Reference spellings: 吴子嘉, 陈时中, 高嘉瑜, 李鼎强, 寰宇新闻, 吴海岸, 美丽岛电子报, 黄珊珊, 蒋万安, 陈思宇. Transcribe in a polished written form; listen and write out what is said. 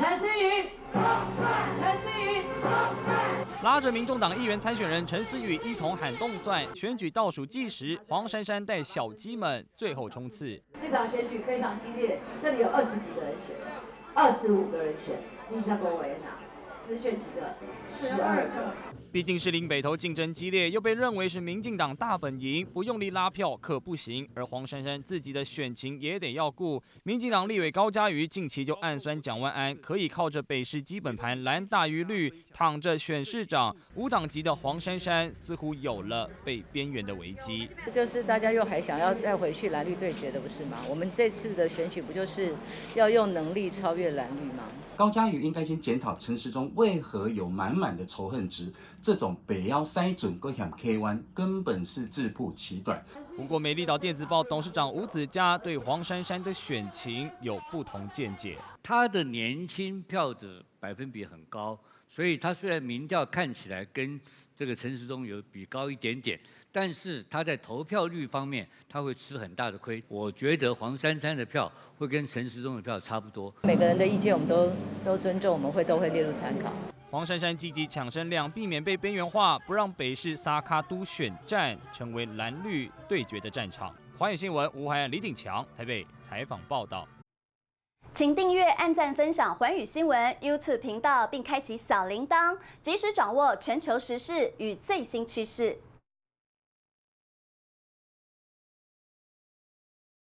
陈思宇，陈思宇，拉着民众党议员参选人陈思宇一同喊动算。选举倒数计时，黄珊珊带小鸡们最后冲刺。这场选举非常激烈，这里有20几个人选，25个人选，你在国维哪？ 只选几个？12个。毕竟士林北投竞争激烈，又被认为是民进党大本营，不用力拉票可不行。而黄珊珊自己的选情也得要顾。民进党立委高嘉瑜近期就暗酸蒋万安，可以靠着北市基本盘蓝大于绿，躺着选市长。无党籍的黄珊珊似乎有了被边缘的危机。这就是大家又还想要再回去蓝绿对决的，不是吗？我们这次的选举不就是要用能力超越蓝绿吗？高嘉瑜应该先检讨陈时中 为何有满满的仇恨值？这种北要塞准各项 K 湾，根本是自曝其短。不过，美丽岛电子报董事长吴子嘉对黄珊珊的选情有不同见解。她的年轻票子百分比很高，所以她虽然民调看起来跟这个陈时中有比高一点点，但是她在投票率方面，她会吃很大的亏。我觉得黄珊珊的票 会跟陈时中的票差不多。每个人的意见我们都尊重，我们都会列入参考。黄珊珊积极抢声量，避免被边缘化，不让北市撒卡都选战成为蓝绿对决的战场。寰宇新闻吴海岸、李鼎强台北采访报道。请订阅、按赞、分享寰宇新闻 YouTube 频道，并开启小铃铛，及时掌握全球时事与最新趋势。